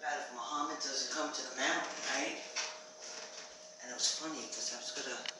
that if Muhammad doesn't come to the mountain, right? And it was funny because I was going to